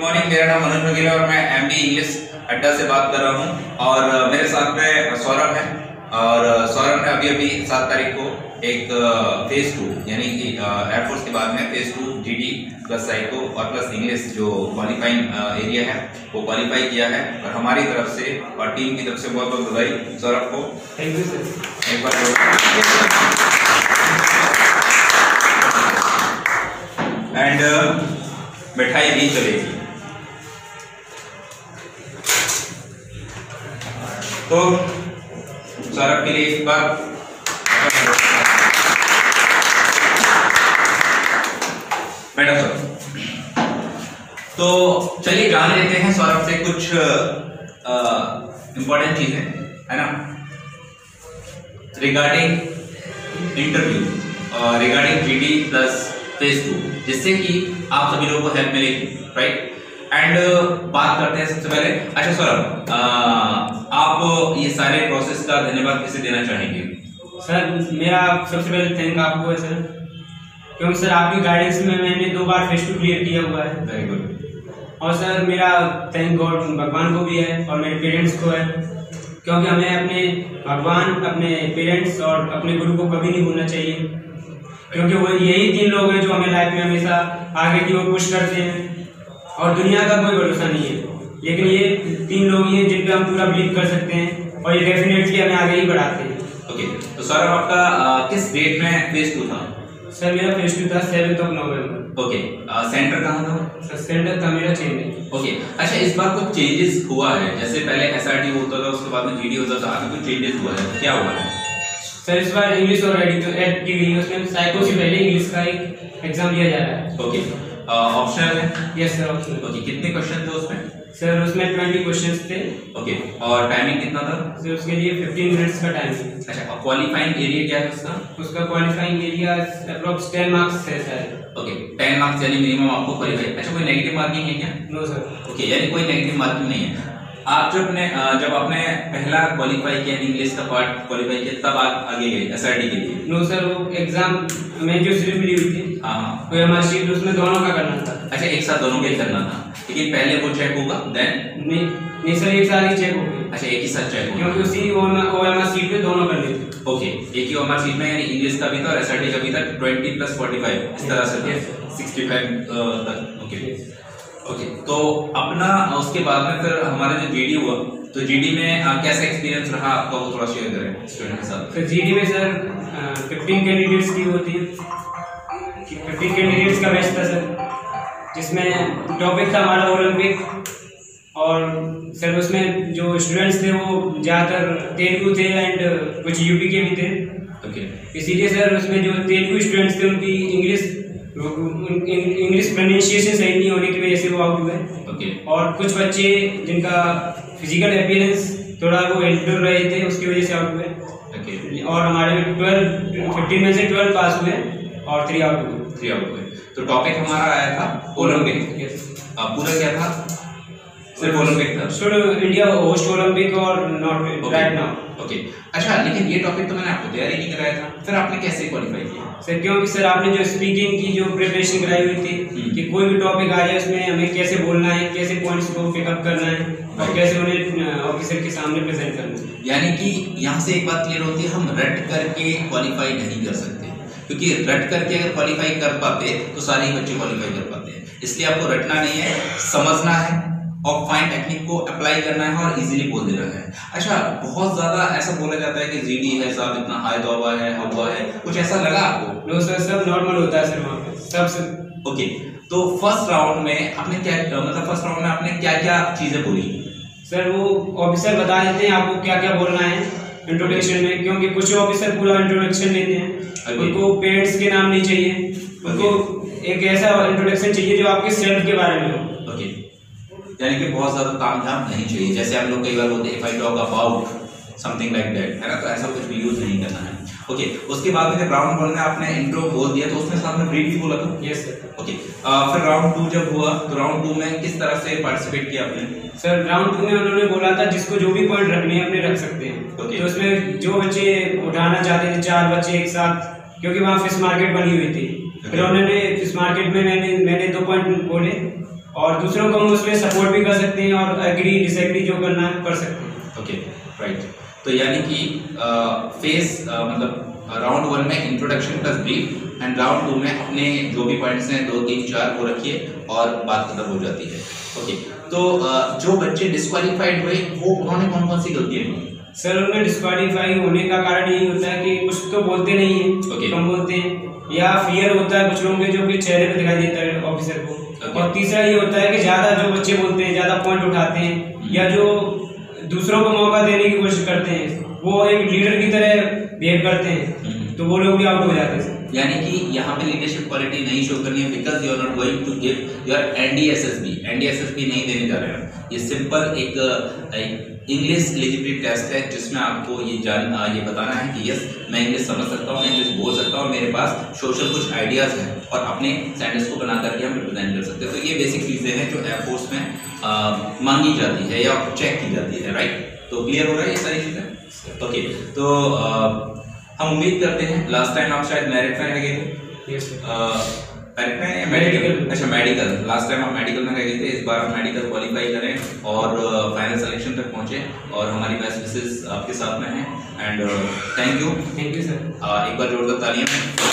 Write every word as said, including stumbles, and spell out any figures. Good morning, मेरा नाम मनोज बघेल है और मैं एमबी इंग्लिश अड्डा से बात कर रहा हूँ। और मेरे साथ में सौरभ है और सौरभ ने अभी अभी सात तारीख को एक फेज टू यानी कि एयरफोर्स के बाद में phase two GD plus psycho और प्लस इंग्लिश जो क्वालिफाइंग एरिया है वो क्वालिफाई किया है। और हमारी तरफ से और टीम की तरफ से बहुत बहुत बधाई सौरभ को। Thank you sir. एंड मिठाई भी चलेगी। तो सौरभ के लिए एक बार मैडम सर। तो चलिए जान लेते हैं सौरभ से कुछ इंपॉर्टेंट चीजें, है ना, regarding interview, regarding GD plus phase two, जिससे कि आप सभी लोगों को हेल्प मिलेगी, राइट। एंड बात करते हैं सबसे पहले। अच्छा सौरभ, आप ये सारे प्रोसेस का धन्यवाद किसे देना चाहेंगे? सर मेरा सबसे पहले थैंक आपको है सर, क्योंकि सर आपकी गाइडेंस में मैंने दो बार फेस टू क्लियर किया हुआ है। Very good. और सर मेरा थैंक गॉड भगवान को भी है और मेरे पेरेंट्स को है, क्योंकि हमें अपने भगवान, अपने पेरेंट्स और अपने गुरु को कभी नहीं भूलना चाहिए, क्योंकि वो यही तीन लोग हैं जो हमें लाइफ में हमेशा आगे की ओर पुश करते हैं। और दुनिया का कोई भरोसा नहीं है, लेकिन ये तीन लोग ही हैं जिन पे हम पूरा बिलीव कर सकते हैं और ये डेफिनेटली हमें आगे ही बढ़ाते हैं। ओके, तो सौरभ आपका किस डेट में फेज टू था? सर मेरा फेज टू था seventh of November. Okay, centre कहाँ था? सर सेंटर था मेरा चेन्नई। ओके, अच्छा इस बार कुछ चेंजेस हुआ है? जैसे पहले एस आर टी होता था, उसके बाद में जी डी होता था, आगे कुछ चेंजेस हुआ है? क्या हुआ है? सर इस बार इंग्लिश और एड की गई है, उसमें साइको से पहले इंग्लिश का एक एग्जाम दिया जा रहा है। ओके, ऑप्शनल है? Yes sir optional. ओके, कितने क्वेश्चन थे उसमें? सर उसमें ट्वेंटी क्वेश्चन थे। ओके, और टाइमिंग कितना था? सर उसके लिए फिफ्टीन मिनट्स का टाइम है। अच्छा, और क्वालिफाइंग एरिया क्या है उसका? उसका qualifying area approx ten marks है सर। ओके, टेन मार्क्स यानी मिनिमम आपको क्वालिफाई। अच्छा, कोई नेगेटिव मार्किंग है क्या? No sir. ओके, यानी कोई नेगेटिव मार्किंग नहीं है। आप जब ने जब आपने पहला क्वालिफाई किया, इंग्लिश का पार्ट क्वालिफाई किया, तब आप आगे गए एसआरटी के लिए? नो सर, वो एग्जाम में जो सीरीज मिली हुई थी, हाँ हाँ, तो हमारा सीट उसमें दोनों का करना था। अच्छा, एक साथ दोनों का ही करना था, लेकिन पहले वो चेक होगा देन? नहीं नहीं सर, एक साथ ही चेक होगी। अच्छा, एक ही साथ चेक होगा, क्योंकि उसी ओएमआर सीट में दोनों करनी थी। ओके, एक ही ओएमआर सीट में, यानी इंग्लिश का भी था और एसआरटी का भी था, ट्वेंटी प्लस फोर्टी फाइव इस तरह से सिक्सटी फाइव तक। ओके ओके okay, तो अपना उसके बाद में फिर हमारा जो जीडी हुआ, तो जीडी में आ, कैसा एक्सपीरियंस रहा आपका, वो थोड़ा शेयर करें स्टूडेंट के साथ। सर जीडी में सर फिफ्टीन कैंडिडेट्स की होती है, फिफ्टीन कैंडिडेट्स का मैच था सर, जिसमें टॉपिक था हमारा ओलंपिक। और सर उसमें जो स्टूडेंट्स थे वो ज़्यादातर तेलुगु थे एंड कुछ यूपी के भी थे। Okay okay. इसीलिए सर उसमें जो तेलुगु स्टूडेंट्स थे उनकी इंग्लिश इंग्लिश प्रोनाउंसिएशन सही नहीं होने की वजह से वो आउट हुए। ओके, और कुछ बच्चे जिनका फिजिकल अपीयरेंस थोड़ा वो एल्डर रहे थे, उसकी वजह से आउट हुए। ओके, और हमारे में ट्वेल्व फिफ्टीन में से ट्वेल्व पास हुए और थ्री आउट हुए। थ्री आउट हुए तो टॉपिक हमारा आया था ओलंपिक। पूरा क्या था? सिर्फ ओलंपिक था। शुड इंडिया होस्ट ओलंपिक और not right now. Okay okay. अच्छा, लेकिन ये टॉपिक तो मैंने आपको तैयारी नहीं कराया था, फिर आपने कैसे क्वालिफाई किया? सर क्योंकि सर आपने जो स्पीकिंग की जो प्रिपरेशन कराई हुई थी कि कोई भी टॉपिक आ जाए उसमें हमें कैसे बोलना है, कैसे पॉइंट्स को पिकअप करना है और कैसे उन्हें ऑफिसर के सामने प्रेजेंट करना है। यानी कि यहाँ से एक बात क्लियर होती है, हम रट करके क्वालिफाई नहीं कर सकते, क्योंकि रट करके अगर क्वालिफाई कर पाते तो सारे ही बच्चे क्वालिफाई कर पाते हैं। इसलिए आपको रटना नहीं है, समझना है और फाइन टेक्निक को अप्लाई करना है और इजीली बोल देना है। अच्छा, बहुत ज्यादा ऐसा बोला जाता है कि जीडी है साहब, इतना हाई दौबा है, हवा है, कुछ ऐसा लगा आपको? नो सर, सब नॉर्मल होता है सर वहाँ पे सब। ओके, तो फर्स्ट राउंड में आपने क्या, मतलब फर्स्ट राउंड में आपने क्या क्या चीजें बोली? सर वो ऑफिसर बता देते हैं आपको क्या क्या बोलना है इंट्रोडक्शन में, क्योंकि कुछ ऑफिसर पूरा इंट्रोडक्शन लेते हैं, उनको पेरेंट्स के नाम नहीं चाहिए, उनको एक ऐसा इंट्रोडक्शन चाहिए जो आपके सेल्फ के बारे में हो। ओके, यानी कि बहुत ज़्यादा तामझाम नहीं चाहिए, जैसे हम लोग कई बार बोलते हैं if I talk about something like that, है ना, तो ऐसा कुछ भी यूज़ नहीं करना है। ओके, उसके बाद में जब राउंड वन में आपने इंट्रो बोल दिया तो उसमें साथ में ब्रीफ भी बोला था? Yes sir. ओके, फिर राउंड टू जब हुआ तो राउंड टू में किस तरह से पार्टिसिपेट किया आपने? सर राउंड टू में उन्होंने बोला था जिसको जो भी पॉइंट रखने हैं अपने रख सकते हैं। ओके, तो उसमें जो बच्चे उठाना चाहते थे, चार बच्चे एक साथ, क्योंकि वहाँ फिश मार्केट बनी हुई थी, फिर उन्होंने फिश मार्केट में मैंने मैंने दो पॉइंट बोले और दूसरों को हम उसमें सपोर्ट भी कर सकते हैं और एग्री डिसएग्री जो करना है कर सकते हैं। ओके राइट, तो यानी कि फेस मतलब राउंड वन में introduction plus brief and round two में अपने जो भी पॉइंट्स हैं दो तीन चार वो रखिए और बात खत्म हो जाती है। ओके तो uh, जो बच्चे डिस्क्वालीफाइड हुए वो उन्होंने कौन कौन सी गलतियाँ की? सर उनका डिस्क्वालीफाई होने का कारण यही होता है कि कुछ तो बोलते नहीं है, okay. कम बोलते हैं, या फियर होता है कुछ लोगों के जो कि चेहरे पे दिखाई देता है ऑफिसर को, okay. और तीसरा ये होता है कि ज़्यादा जो बच्चे बोलते हैं ज़्यादा पॉइंट उठाते हैं, hmm. या जो दूसरों को मौका देने की कोशिश करते हैं वो एक लीडर की तरह बिहेव करते हैं, hmm. तो वो लोग भी आउट हो जाते हैं। यानी कि यहाँ पे लीडरशिप क्वालिटी नहीं शो करनी है because you are not going to give your NDSSB, NDSSB नहीं देने जा रहे हैं। ये सिंपल एक इंग्लिश एलिजिबिलिटी टेस्ट है जिसमें आपको ये जान ये बताना है कि यस मैं इंग्लिश समझ सकता हूँ, मैं इंग्लिश बोल सकता हूँ, मेरे पास सोशल कुछ आइडियाज़ हैं और अपने सेंटेंस को बना करके हम रिप्रेजेंट कर सकते हैं। तो ये बेसिक चीज़ें हैं जो एयरफोर्स में आ, मांगी जाती है या चेक की जाती है। राइट, तो क्लियर हो रहा है ये सारी चीज़ें। ओके तो आ, हम उम्मीद करते हैं, लास्ट टाइम आप शायद मेरिट में रह गए थे। yes, या मेडिकल, अच्छा मेडिकल, लास्ट टाइम आप मेडिकल में रह गए थे, इस बार आप मेडिकल क्वालिफाई करें और फाइनल सिलेक्शन तक पहुंचे और हमारी बेस्ट विशेस आपके साथ में हैं and thank you. Thank you sir, एक बार जोरदार तालियां।